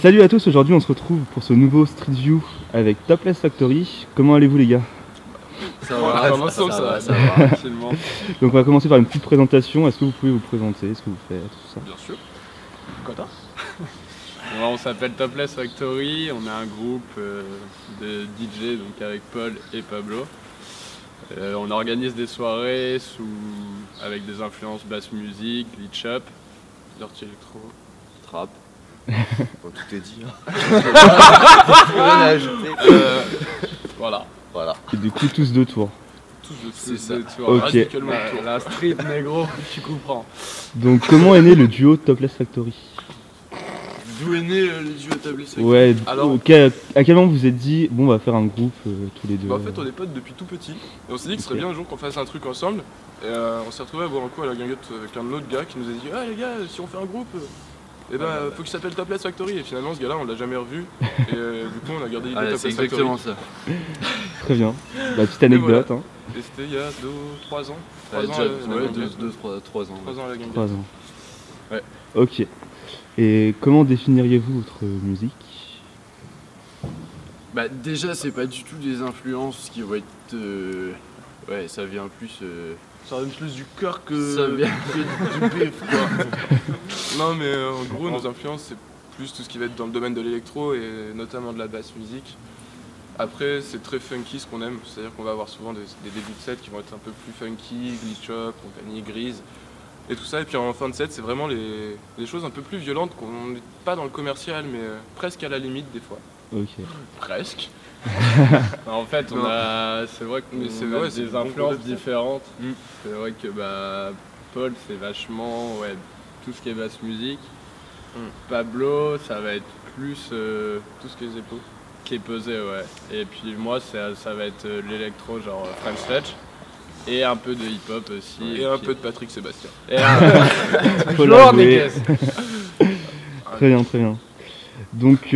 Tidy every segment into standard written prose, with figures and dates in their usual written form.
Salut à tous, aujourd'hui on se retrouve pour ce nouveau Street View avec Topless Factory. Comment allez-vous les gars? Ça va, ça va, absolument. Donc on va commencer par une petite présentation. Est-ce que vous pouvez vous présenter, ce que vous faites, tout ça? Bien sûr. Quentin. On s'appelle Topless Factory, on a un groupe de DJ donc avec Paul et Pablo. On organise des soirées avec des influences basse musique, beat shop, dirty electro, trap. Bon, tout est dit. Hein. Voilà. Et du coup, tous deux tours. C'est ça. Deux tours. Okay. La street, négro, tu comprends. Donc, comment est né le duo Topless Factory? D'où est né le duo Topless Factory? Ouais. Alors, à quel moment vous êtes dit bon, on va faire un groupe tous les deux? En fait, on est potes depuis tout petit. Et on s'est dit que ce serait bien un jour qu'on fasse un truc ensemble. Et on s'est retrouvé à boire un coup à la guinguette avec un autre gars qui nous a dit ah les gars, si on fait un groupe. Et faut que ça s'appelle Topless Factory, et finalement ce gars là on l'a jamais revu, et du coup on a gardé l'idée de Topless Factory. Exactement ça. Très bien, la petite anecdote. Voilà. Hein. Et c'était il y a 2-3 ans. 3 ans à la game. 3 ans. Ouais. Ok. Et comment définiriez-vous votre musique? Bah déjà c'est pas du tout des influences qui vont être... Ouais, ça vient plus... Ça vient plus du cœur que... Ça vient que du bif quoi. Non mais en gros nos influences c'est plus tout ce qui va être dans le domaine de l'électro et notamment de la basse musique. Après c'est très funky ce qu'on aime, c'est-à-dire qu'on va avoir souvent des débuts de set qui vont être un peu plus funky, glitch up, compagnie grise et tout ça. Et puis en fin de set c'est vraiment les choses un peu plus violentes qu'on n'est pas dans le commercial mais presque à la limite des fois. Ok. Presque. En fait, c'est vrai qu'on a des influences différentes. C'est vrai que Paul, c'est vachement tout ce qui est basse musique. Pablo, ça va être plus tout ce qui est épo. Qui est pesé, ouais. Et puis moi, ça va être l'électro, genre French Touch. Et un peu de hip-hop aussi. Et un peu de Patrick Sébastien. Et un des caisses. Très bien, très bien. Donc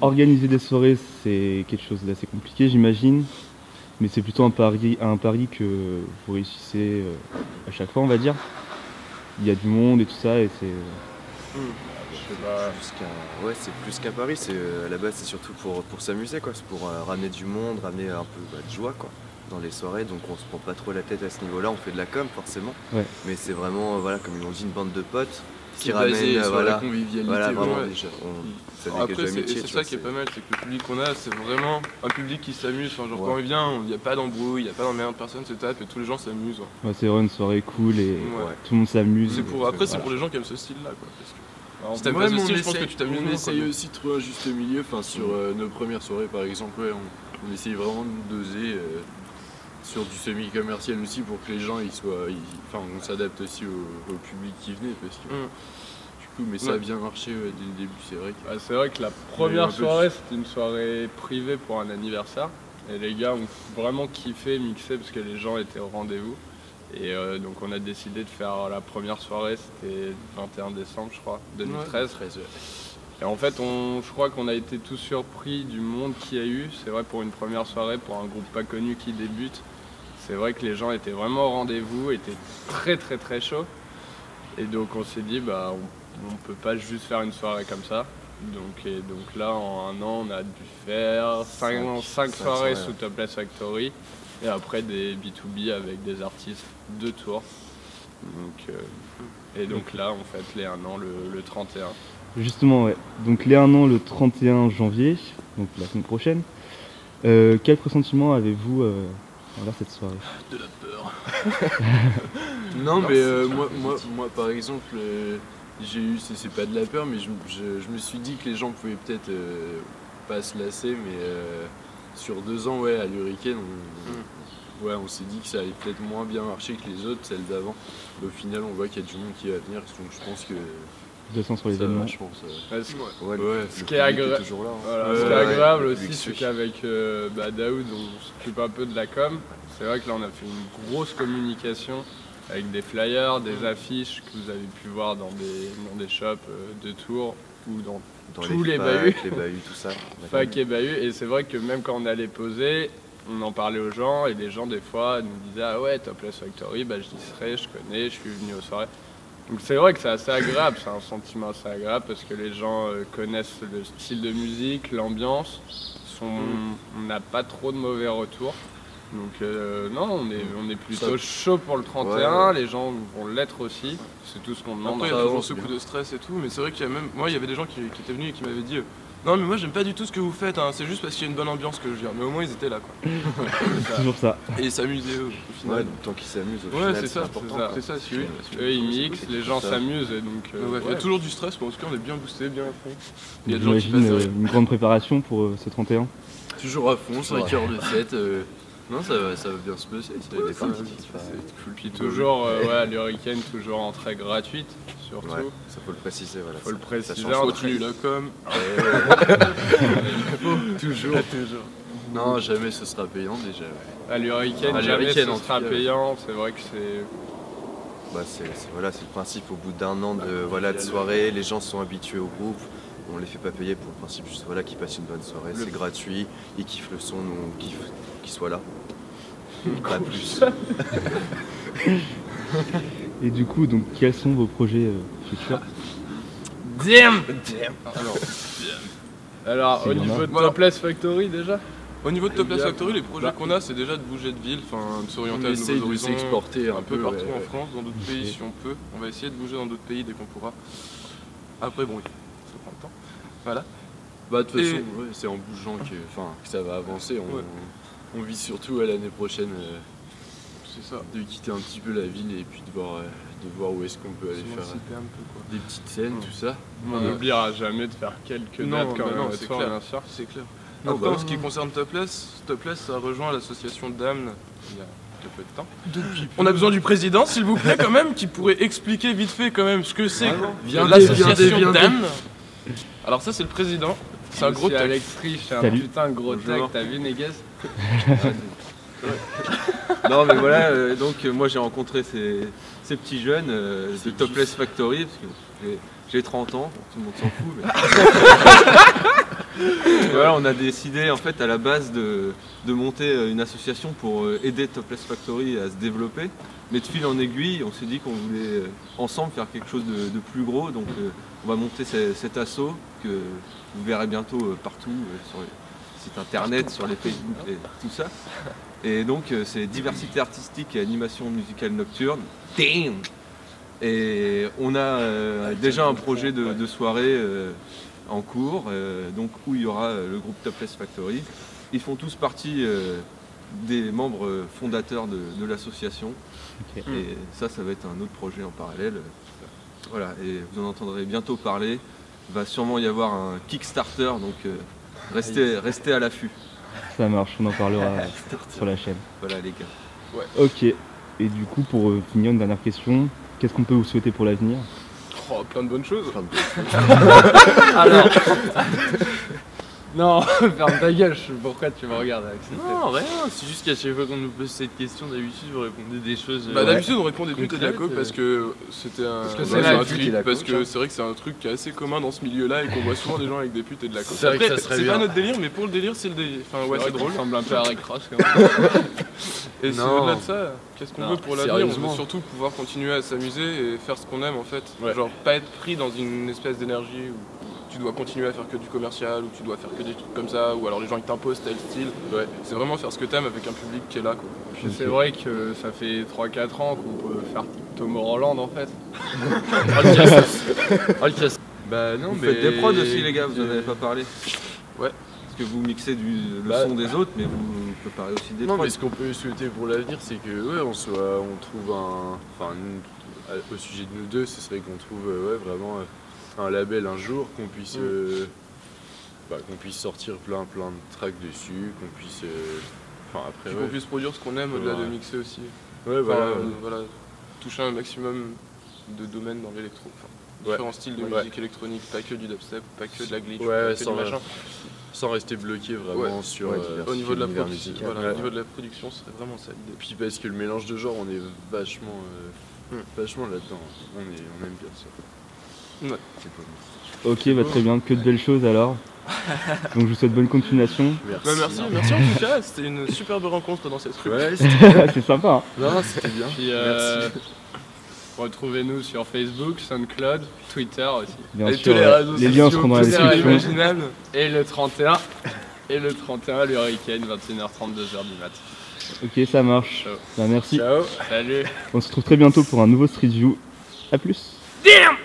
organiser des soirées c'est quelque chose d'assez compliqué j'imagine, mais c'est plutôt un pari que vous réussissez à chaque fois on va dire. Il y a du monde et tout ça et c'est... Ouais c'est plus qu'un pari, à la base c'est surtout pour s'amuser quoi, c'est pour ramener du monde, ramener un peu de joie quoi dans les soirées, donc on se prend pas trop la tête à ce niveau là, on fait de la com forcément, ouais. Mais c'est vraiment voilà comme ils l'ont dit une bande de potes. Qui basé sur la convivialité. Voilà, vraiment, ouais. Après, c'est ça qui est pas mal, c'est que le public qu'on a, c'est vraiment un public qui s'amuse. Enfin, genre quand on vient, il n'y a pas d'embrouille, il n'y a pas d'emmerde, personne se tape et tous les gens s'amusent. Ouais, c'est vraiment une soirée cool et tout le monde s'amuse. Après, c'est pour les gens qui aiment ce style-là. Si t'aimes pas ce style, je pense que tu t'amuses. On essaye aussi de trouver un juste milieu. Enfin, sur nos premières soirées, par exemple, on essaye vraiment de doser sur du semi-commercial aussi pour que les gens ils soient. Enfin on s'adapte aussi au public qui venait parce que du coup mais ça a bien marché dès le début c'est vrai. Que... Ah, c'est vrai que la première soirée c'était une soirée privée pour un anniversaire et les gars ont vraiment kiffé mixer parce que les gens étaient au rendez-vous et donc on a décidé de faire la première soirée, c'était 21 décembre je crois 2013. Ouais. Et en fait, je crois qu'on a été tous surpris du monde qu'il y a eu. C'est vrai, pour une première soirée, pour un groupe pas connu qui débute, c'est vrai que les gens étaient vraiment au rendez-vous, étaient très chauds. Et donc on s'est dit, on peut pas juste faire une soirée comme ça. Donc là, en un an, on a dû faire 5 soirées sous Topless Factory. Et après des B2B avec des artistes de tour. Et donc là, on fête les 1 an le 31. Justement, ouais. Donc les 1 an le 31 janvier, donc la semaine prochaine. Quel pressentiment avez-vous envers cette soirée? De la peur. Non mais moi par exemple, j'ai eu, c'est pas de la peur, mais je me suis dit que les gens pouvaient peut-être pas se lasser, mais sur 2 ans, ouais, à l'Hurricane, on s'est dit que ça allait peut-être moins bien marcher que les autres, celles d'avant. Au final, on voit qu'il y a du monde qui va venir, donc je pense que... De sens sur les événements. Je pense. Ce qui est agréable aussi, c'est qu'avec Daoud, on s'occupe un peu de la com. C'est vrai que là, on a fait une grosse communication avec des flyers, des affiches que vous avez pu voir dans des shops de Tours ou dans tous les bahuts. Les bahuts, tout ça. Fac et bahuts. Et c'est vrai que même quand on allait poser, on en parlait aux gens et les gens, des fois, nous disaient ah ouais, Topless Factory, je connais, je suis venu aux soirées. C'est vrai que c'est assez agréable, c'est un sentiment assez agréable parce que les gens connaissent le style de musique, l'ambiance, on n'a pas trop de mauvais retours. Donc non, on est plutôt chaud pour le 31, ouais. Les gens vont l'être aussi, c'est tout ce qu'on demande. Après il y a toujours ce coup de stress et tout, mais c'est vrai qu'il y a même, moi il y avait des gens qui étaient venus et qui m'avaient dit non mais moi j'aime pas du tout ce que vous faites, hein. C'est juste parce qu'il y a une bonne ambiance que je viens, mais au moins ils étaient là quoi. C'est toujours ça. Et ils s'amusaient au final. Ouais, donc, tant qu'ils s'amusent au final c'est important. C'est ça, si eux ils mixent, les gens s'amusent et donc... Il y a toujours du stress, mais en tout cas on est bien boosté, bien à fond. Il y a des gens qui passent une grande préparation pour ce 31. Toujours à fond, sur les cœurs de fête. Non, ça va bien se passer, ça va être cool. Toujours, l'Hurricane toujours en entrée gratuite, surtout. Ouais, ça faut le préciser, voilà. Faut le préciser, on continue la com. Toujours. Non, jamais ce sera payant déjà. À l'Hurricane, jamais ce sera payant, c'est vrai que c'est... Bah, c'est le principe, au bout d'un an de soirée, les gens sont habitués au groupe. On les fait pas payer pour le principe, juste voilà, qu'ils passent une bonne soirée, c'est gratuit, ils kiffent le son, nous on kiffe qu'ils soient là. Pas plus. Et du coup, donc quels sont vos projets futurs? Damn. Alors, au niveau de Topless Factory déjà? Au niveau de Topless Factory, les projets qu'on a, c'est déjà de bouger de ville, de s'orienter à de nouveaux horizons, de s'exporter un peu partout en France, dans d'autres pays si on peut. On va essayer de bouger dans d'autres pays dès qu'on pourra. Après, bon, voilà. Bah de toute façon, c'est en bougeant que ça va avancer. On vise surtout à l'année prochaine de quitter un petit peu la ville et puis de voir où est-ce qu'on peut aller faire des petites scènes, tout ça. On n'oubliera jamais de faire quelques dates quand même. C'est clair, bien sûr. Après, en ce qui concerne Topless, ça rejoint l'association Damn il y a peu de temps. On a besoin du président, s'il vous plaît, quand même, qui pourrait expliquer vite fait quand même ce que c'est l'association Damn. Alors ça c'est le président, c'est un gros tech. Alex Rich, c'est un putain de gros tech, t'as vu Neguez? Non mais voilà, donc moi j'ai rencontré ces petits jeunes de Topless Factory, parce que j'ai 30 ans, tout le monde s'en fout. Mais... voilà, on a décidé en fait à la base de monter une association pour aider Topless Factory à se développer. Mais de fil en aiguille, on s'est dit qu'on voulait ensemble faire quelque chose de plus gros, donc... on va monter cet assaut que vous verrez bientôt partout, sur les sites internet, sur les Facebook et tout ça. Et donc c'est diversité artistique et animation musicale nocturne. Damn! Et on a déjà un projet de soirée en cours, donc où il y aura le groupe Topless Factory. Ils font tous partie des membres fondateurs de l'association. Okay. Et ça va être un autre projet en parallèle. Voilà, et vous en entendrez bientôt parler. Il va sûrement y avoir un Kickstarter, donc restez à l'affût. Ça marche, on en parlera sur la chaîne. Voilà les gars. Ouais. Ok, et du coup pour finir, une dernière question, qu'est-ce qu'on peut vous souhaiter pour l'avenir? Oh, plein de bonnes choses. Alors... Non, ferme ta gueule, pourquoi tu me regardes avec ça? Non, rien, c'est juste qu'à chaque fois qu'on nous pose cette question, d'habitude vous répondez des choses... Bah d'habitude on répondait plutôt de la co parce que c'était un truc, parce que c'est vrai que c'est un truc qui est assez commun dans ce milieu-là et qu'on voit souvent des gens avec des putes et de la co. C'est pas notre délire, mais pour le délire c'est le délire, enfin ouais c'est drôle. Ça ressemble un peu à Rick Ross quand même. Et c'est au-delà de ça, qu'est-ce qu'on veut pour l'avenir? On veut surtout pouvoir continuer à s'amuser et faire ce qu'on aime en fait, genre pas être pris dans une espèce d'énergie ou... tu dois continuer à faire que du commercial, ou tu dois faire que des trucs comme ça, ou alors les gens qui t'imposent tel style. Ouais. C'est vraiment faire ce que t'aimes avec un public qui est là quoi. Puis c'est vrai que ça fait 3-4 ans qu'on peut faire Tomorrowland en fait. All casse. Bah non, vous faites des prods aussi les gars, vous en avez pas parlé. Ouais. Parce que vous mixez le son des autres, mais vous préparez aussi des prods. Non mais ce qu'on peut souhaiter pour l'avenir, c'est que on trouve au sujet de nous deux, ce serait qu'on trouve vraiment... un label un jour, qu'on puisse, qu'on puisse sortir plein de tracks dessus, qu'on puisse, qu'on puisse produire ce qu'on aime au-delà de mixer aussi. Ouais, voilà, toucher un maximum de domaines dans l'électro, différents styles de musique électronique, pas que du dubstep, pas que de la glitch, pas que du machin. Sans rester bloqué vraiment sur au niveau de la production. Au niveau de la production, ce serait vraiment ça l'idée. Puis parce que le mélange de genres, on est vachement là-dedans. On aime bien ça. Ouais. Ok, très bien, que de belles choses alors. Donc je vous souhaite bonne continuation. Merci, merci en tout cas, c'était une superbe rencontre dans cette rue. Ouais, c'était sympa. Hein. Non, c'était bien. Puis, merci. Retrouvez-nous sur Facebook, Soundcloud, Twitter aussi. Bien et sûr, tous les réseaux les sociaux, liens seront dans la description. Et le 31, le week-end, 21h30, 2h du mat. Ok, ça marche. Ben, merci. Ciao. Salut. On se retrouve très bientôt pour un nouveau Street View. A plus. Damn.